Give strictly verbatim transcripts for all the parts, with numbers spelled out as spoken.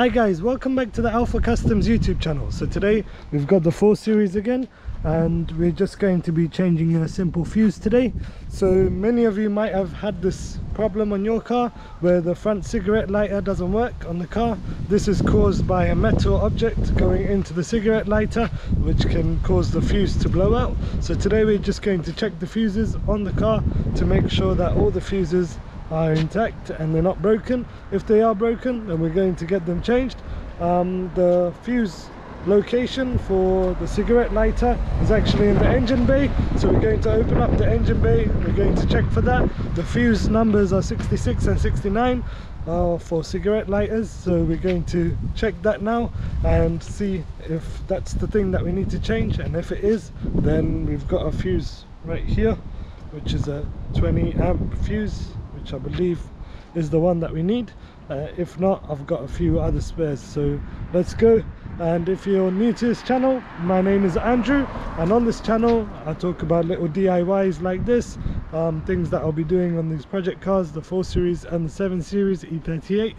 Hi guys, welcome back to the Alpha Customs YouTube channel. So today we've got the four series again, and we're just going to be changing in a simple fuse today. So many of you might have had this problem on your car where the front cigarette lighter doesn't work on the car. This is caused by a metal object going into the cigarette lighter, which can cause the fuse to blow out. So today we're just going to check the fuses on the car to make sure that all the fuses are intact and they're not broken. If they are broken, then we're going to get them changed. Um, the fuse location for the cigarette lighter is actually in the engine bay, so we're going to open up the engine bay. We're going to check for that. The fuse numbers are sixty-six and sixty-nine uh, for cigarette lighters, so we're going to check that now and see if that's the thing that we need to change. And if it is, then we've got a fuse right here, which is a twenty amp fuse, which I believe is the one that we need. Uh, if not, I've got a few other spares, so let's go. And if you're new to this channel, my name is Andrew, and on this channel I talk about little D I Ys like this, um, things that I'll be doing on these project cars, the four series and the seven series E thirty-eight,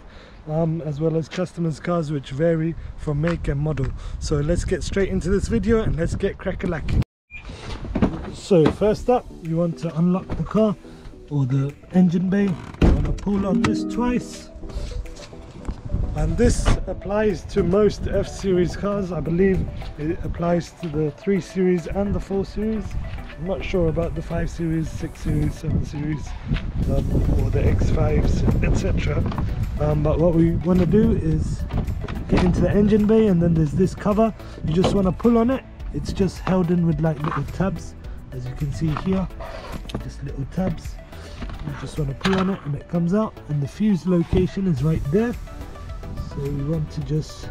um, as well as customers' cars which vary from make and model. So let's get straight into this video and let's get crack-a-lacking. So first up, you want to unlock the car or the engine bay. I'm going to pull on this twice, and this applies to most F series cars. I believe it applies to the three series and the four series. I'm not sure about the five series, six series, seven series, um, or the X fives, et cetera. Um, but what we want to do is get into the engine bay, and then there's this cover. You just want to pull on it. It's just held in with like little tabs, as you can see here, just little tabs. You just want to pull on it and it comes out, and the fuse location is right there. So we want to just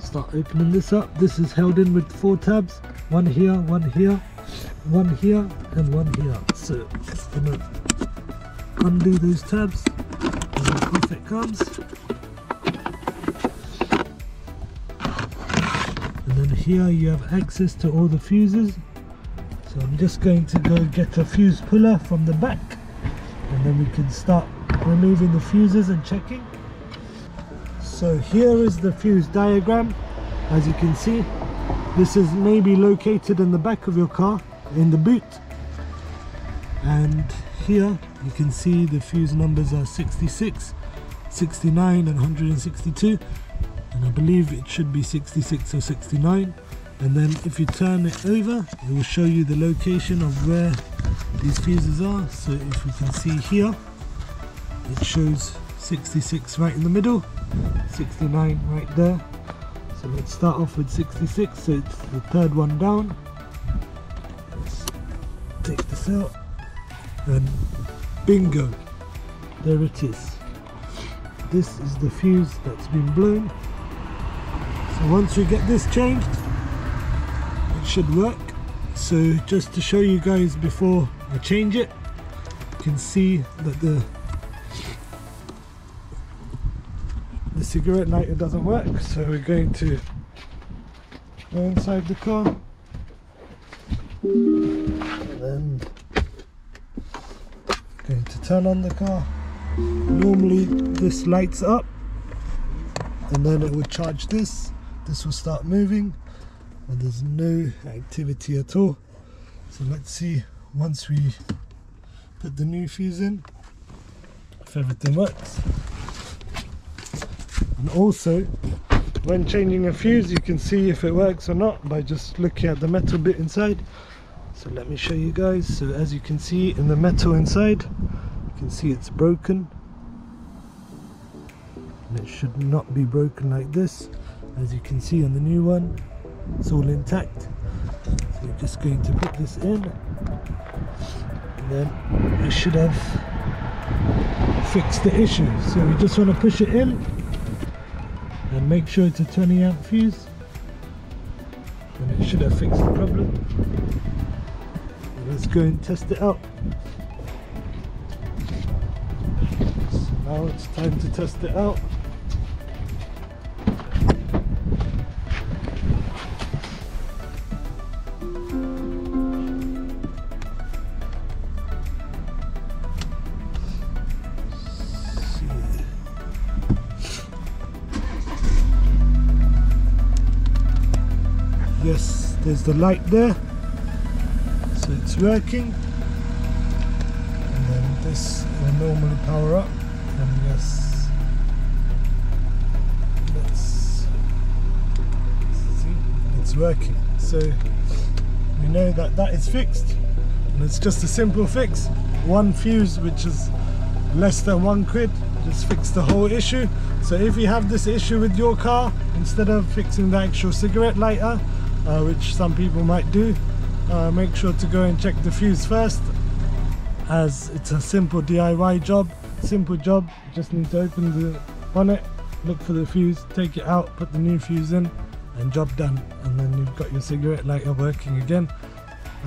start opening this up. This is held in with four tabs, one here, one here, one here, and one here. So just going to undo those tabs, and off it comes. And then here you have access to all the fuses. So I'm just going to go get a fuse puller from the back, and then we can start removing the fuses and checking. So here is the fuse diagram. As you can see, this is maybe located in the back of your car in the boot, and here you can see the fuse numbers are sixty-six, sixty-nine and one hundred sixty-two, and I believe it should be sixty-six or sixty-nine. And then if you turn it over, it will show you the location of where these fuses are. So if we can see here, it shows sixty-six right in the middle, sixty-nine right there. So let's start off with sixty-six, so it's the third one down. Let's take this out, and bingo, there it is. This is the fuse that's been blown. So once we get this changed, should work. So just to show you guys before I change it, you can see that the the cigarette lighter doesn't work, so we're going to go inside the car, and then going to turn on the car. Normally this lights up, and then it will charge this. This will start moving, and there's no activity at all. So let's see once we put the new fuse in if everything works. And also, when changing a fuse, you can see if it works or not by just looking at the metal bit inside. So let me show you guys. So as you can see, in the metal inside, you can see it's broken, and it should not be broken like this. As you can see on the new one, it's all intact. So we're just going to put this in, and then we should have fixed the issue. So we just want to push it in and make sure it's a twenty amp fuse, and it should have fixed the problem. So let's go and test it out. So now it's time to test it out. There's the light there, so it's working. And then this will normally power up. And yes, let's see, it's working. So we know that that is fixed, and it's just a simple fix. One fuse, which is less than one quid, just fix the whole issue. So if you have this issue with your car, instead of fixing the actual cigarette lighter, uh, which some people might do, uh, make sure to go and check the fuse first, as it's a simple D I Y job, simple job. You just need to open the bonnet, look for the fuse, take it out, put the new fuse in, and job done. And then you've got your cigarette lighter working again.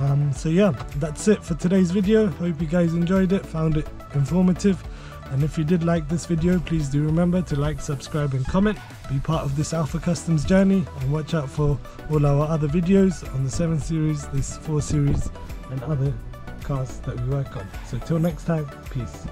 Um, so yeah, that's it for today's video. Hope you guys enjoyed it, found it informative. And if you did like this video, please do remember to like, subscribe and comment. Be part of this Alpha Customs journey, and watch out for all our other videos on the seven series, this four series and other cars that we work on. So till next time, peace.